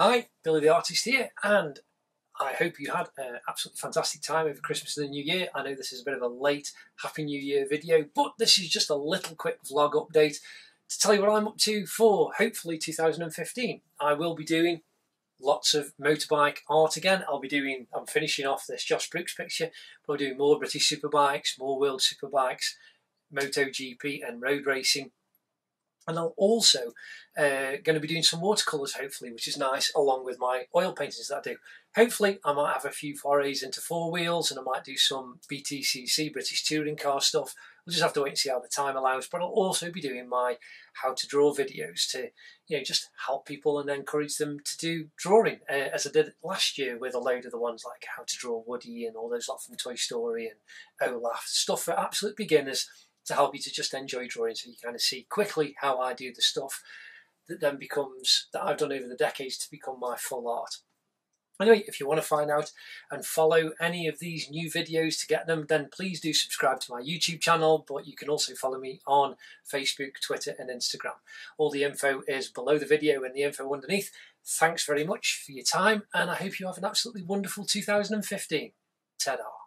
Hi, Billy the Artist here, and I hope you had an absolutely fantastic time over Christmas and the New Year. I know this is a bit of a late Happy New Year video, but this is just a little quick vlog update to tell you what I'm up to for, hopefully, 2015. I will be doing lots of motorbike art again. I'm finishing off this Josh Brooks picture, but I'll do more British Superbikes, more World Superbikes, MotoGP and road racing. And I'm also going to be doing some watercolours, hopefully, which is nice, along with my oil paintings that I do. Hopefully, I might have a few forays into four wheels, and I might do some BTCC, British Touring Car stuff. We'll just have to wait and see how the time allows. But I'll also be doing my how to draw videos to, you know, just help people and encourage them to do drawing, as I did last year with a load of the ones like how to draw Woody and all those lot from Toy Story and Olaf, stuff for absolute beginners, to help you to just enjoy drawing, so you kind of see quickly how I do the stuff that then becomes, that I've done over the decades to become my full art. Anyway, if you want to find out and follow any of these new videos to get them, then please do subscribe to my YouTube channel, but you can also follow me on Facebook, Twitter and Instagram. All the info is below the video and the info underneath. Thanks very much for your time, and I hope you have an absolutely wonderful 2015. Ta-da.